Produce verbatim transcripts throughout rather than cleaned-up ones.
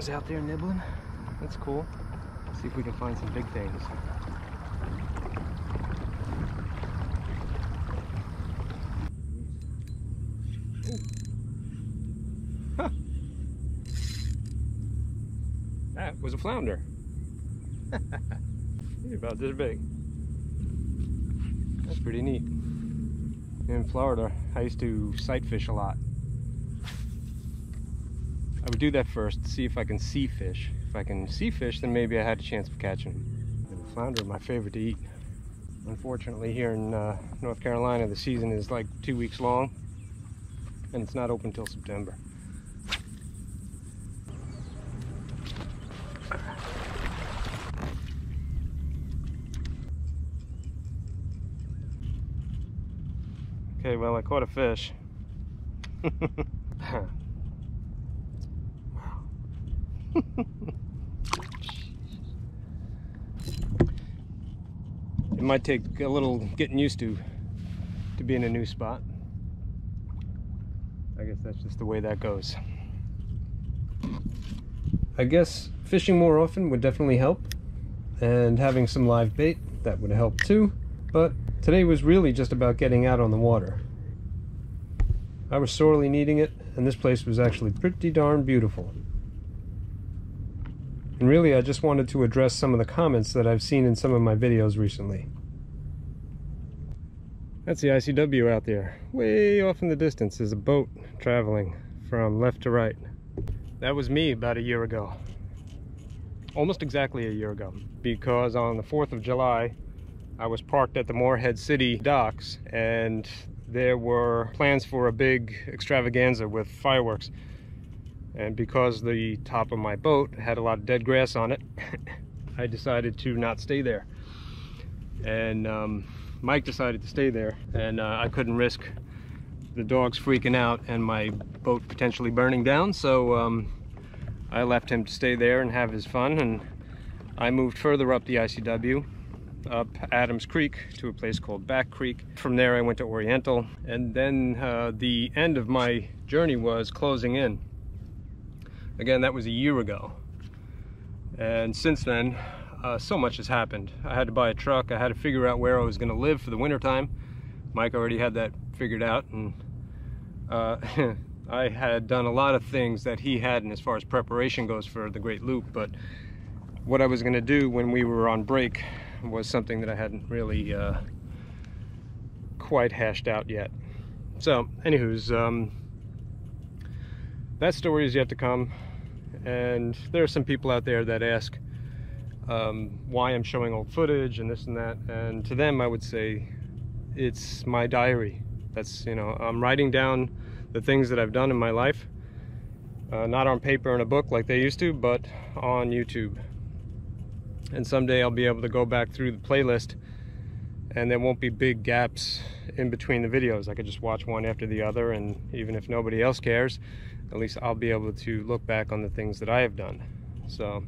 things out there nibbling. That's cool. Let's see if we can find some big things. Huh. That was a flounder. About this big. That's pretty neat. In Florida, I used to sight fish a lot. I would do that first, see if I can see fish. If I can see fish, then maybe I had a chance of catching them. And flounder are my favorite to eat. Unfortunately, here in uh, North Carolina, the season is like two weeks long, and it's not open till September. Okay, well, I caught a fish. Wow. It might take a little getting used to to be in a new spot. I guess that's just the way that goes. I guess fishing more often would definitely help, and having some live bait, that would help too, but today was really just about getting out on the water. I was sorely needing it, and this place was actually pretty darn beautiful. And really, I just wanted to address some of the comments that I've seen in some of my videos recently. That's the I C W out there. Way off in the distance is a boat traveling from left to right. That was me about a year ago. Almost exactly a year ago, because on the fourth of July, I was parked at the Morehead City docks, and there were plans for a big extravaganza with fireworks. And because the top of my boat had a lot of dead grass on it, I decided to not stay there. And um, Mike decided to stay there, and uh, I couldn't risk the dogs freaking out and my boat potentially burning down, so um, I left him to stay there and have his fun, and I moved further up the I C W, up Adams Creek to a place called Back Creek. From there I went to Oriental, and then uh, the end of my journey was closing in. Again, that was a year ago, and since then uh, so much has happened. I had to buy a truck, I had to figure out where I was going to live for the winter time. Mike already had that figured out, and uh, I had done a lot of things that he hadn't as far as preparation goes for the Great Loop, but what I was going to do when we were on break was something that I hadn't really uh, quite hashed out yet. So, anywho's, um, that story is yet to come, and there are some people out there that ask um, why I'm showing old footage and this and that, and to them I would say it's my diary. That's, you know, I'm writing down the things that I've done in my life, uh, not on paper in a book like they used to, but on YouTube. And someday I'll be able to go back through the playlist, and there won't be big gaps in between the videos. I could just watch one after the other, and even if nobody else cares, at least I'll be able to look back on the things that I have done. So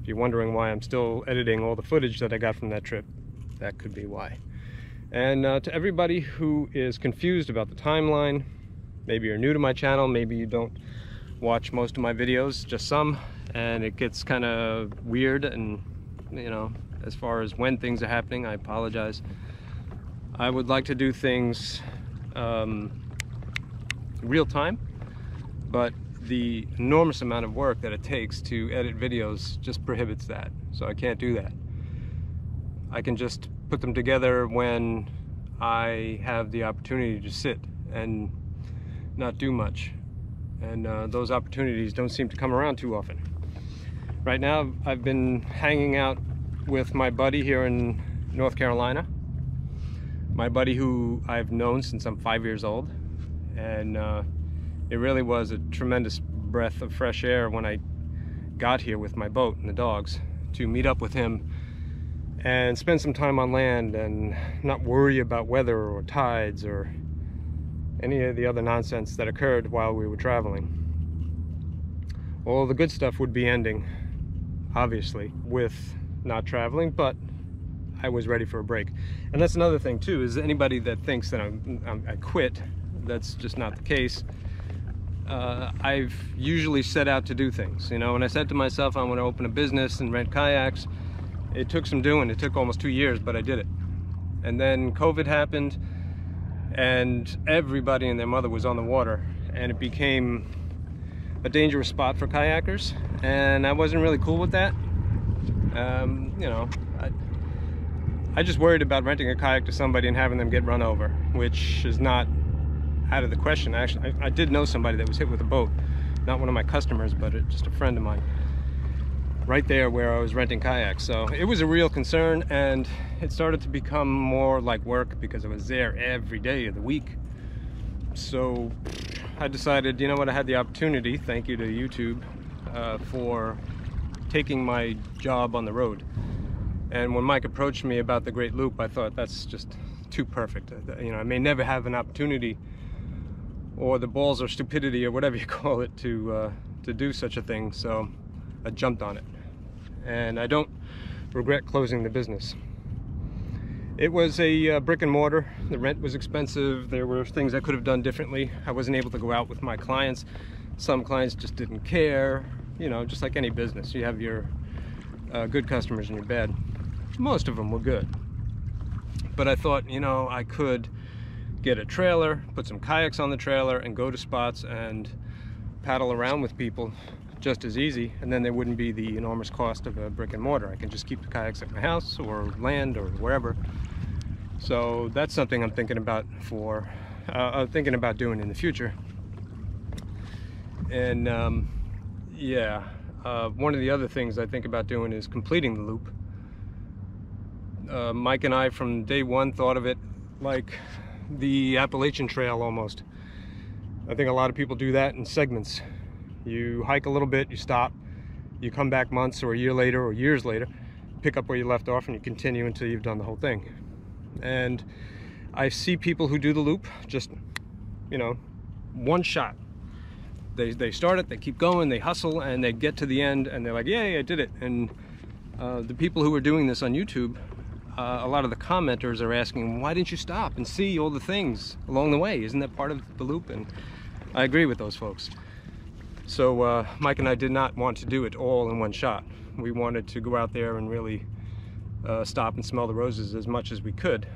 if you're wondering why I'm still editing all the footage that I got from that trip, that could be why. And uh, to everybody who is confused about the timeline, maybe you're new to my channel, maybe you don't watch most of my videos, just some, and it gets kind of weird, and you know, as far as when things are happening, I apologize. I would like to do things um, real time, but the enormous amount of work that it takes to edit videos just prohibits that, so I can't do that. I can just put them together when I have the opportunity to sit and not do much, and uh, those opportunities don't seem to come around too often. Right now, I've been hanging out with my buddy here in North Carolina. My buddy who I've known since I'm five years old. And uh, it really was a tremendous breath of fresh air when I got here with my boat and the dogs to meet up with him and spend some time on land and not worry about weather or tides or any of the other nonsense that occurred while we were traveling. All the good stuff would be ending, obviously, with not traveling, but I was ready for a break. And that's another thing too, is anybody that thinks that I'm, I'm, I quit, that's just not the case. uh, I've usually set out to do things. You know, when I said to myself I want to open a business and rent kayaks, it took some doing. It took almost two years, but I did it. And then COVID happened, and everybody and their mother was on the water, and it became a dangerous spot for kayakers, and I wasn't really cool with that. Um, you know, I, I just worried about renting a kayak to somebody and having them get run over, which is not out of the question. Actually, I, I did know somebody that was hit with a boat, not one of my customers, but it, just a friend of mine, right there where I was renting kayaks. So it was a real concern, and it started to become more like work because I was there every day of the week. So I decided, you know what, I had the opportunity, thank you to YouTube, uh, for taking my job on the road. And when Mike approached me about the Great Loop, I thought that's just too perfect. You know, I may never have an opportunity, or the balls or stupidity or whatever you call it, to, uh, to do such a thing. So I jumped on it, and I don't regret closing the business. It was a uh, brick and mortar. The rent was expensive. There were things I could have done differently. I wasn't able to go out with my clients. Some clients just didn't care. You know, just like any business, you have your uh, good customers and your bad. Most of them were good. But I thought, you know, I could get a trailer, put some kayaks on the trailer, and go to spots and paddle around with people just as easy, and then there wouldn't be the enormous cost of a brick and mortar. I can just keep the kayaks at my house or land or wherever. So that's something I'm thinking about for, uh, I'm thinking about doing in the future. And um, yeah, uh, one of the other things I think about doing is completing the loop. Uh, Mike and I from day one thought of it like the Appalachian Trail almost. I think a lot of people do that in segments. You hike a little bit, you stop, you come back months or a year later or years later, pick up where you left off, and you continue until you've done the whole thing. And I see people who do the loop just, you know, one shot. They, they start it, they keep going, they hustle, and they get to the end, and they're like, yay, I did it. And uh, the people who are doing this on YouTube, uh, a lot of the commenters are asking, why didn't you stop and see all the things along the way? Isn't that part of the loop? And I agree with those folks. So uh, Mike and I did not want to do it all in one shot. We wanted to go out there and really uh, stop and smell the roses as much as we could.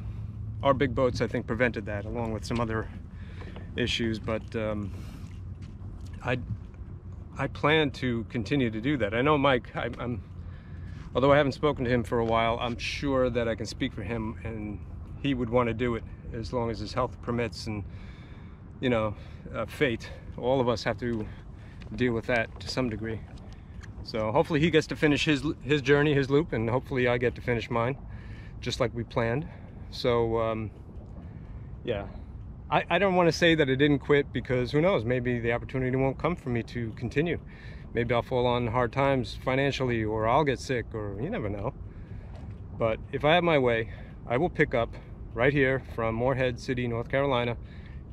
Our big boats, I think, prevented that, along with some other issues, but um, I, I plan to continue to do that. I know Mike, I, I'm, although I haven't spoken to him for a while, I'm sure that I can speak for him, and he would want to do it as long as his health permits, and, you know, uh, fate. All of us have to deal with that to some degree. So hopefully he gets to finish his his journey, his loop, and hopefully I get to finish mine, just like we planned. So um, yeah, I, I don't want to say that I didn't quit, because who knows, maybe the opportunity won't come for me to continue. Maybe I'll fall on hard times financially, or I'll get sick, or you never know. But if I have my way, I will pick up right here from Morehead City, North Carolina,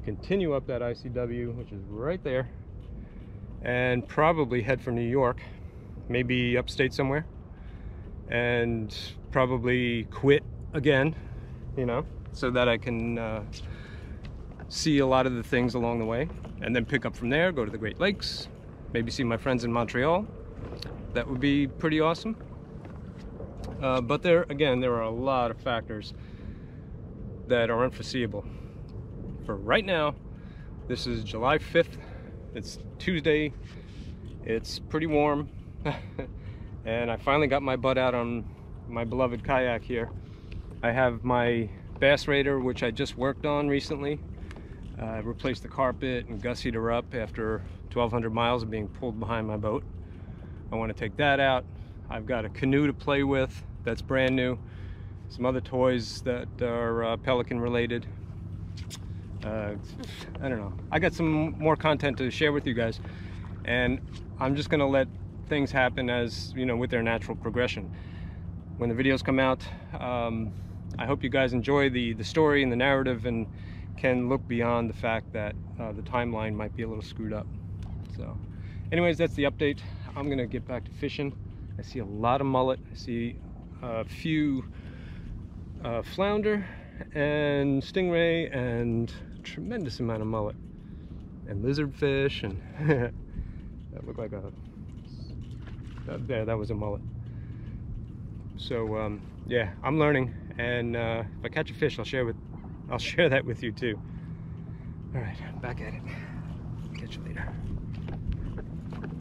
continue up that I C W, which is right there, and probably head for New York, maybe upstate somewhere, and probably quit again, you know, so that I can uh, see a lot of the things along the way, and then pick up from there, go to the Great Lakes, maybe see my friends in Montreal. That would be pretty awesome. Uh, but there, again, there are a lot of factors that are unforeseeable. For right now, this is July fifth. It's Tuesday, it's pretty warm, and I finally got my butt out on my beloved kayak here. I have my Bass Raider, which I just worked on recently. Uh, I replaced the carpet and gussied her up after twelve hundred miles of being pulled behind my boat. I want to take that out. I've got a canoe to play with that's brand new, some other toys that are uh, Pelican related. Uh, I don't know. I got some more content to share with you guys, and I'm just gonna let things happen, as you know, with their natural progression when the videos come out. um, I hope you guys enjoy the the story and the narrative, and can look beyond the fact that uh, the timeline might be a little screwed up. So anyways, that's the update. I'm gonna get back to fishing. I see a lot of mullet, I see a few uh, flounder and stingray, and tremendous amount of mullet, and lizardfish, and that looked like a, that, there, that was a mullet. So um, yeah, I'm learning, and uh, if I catch a fish, I'll share with, I'll share that with you too. All right, back at it. Catch you later.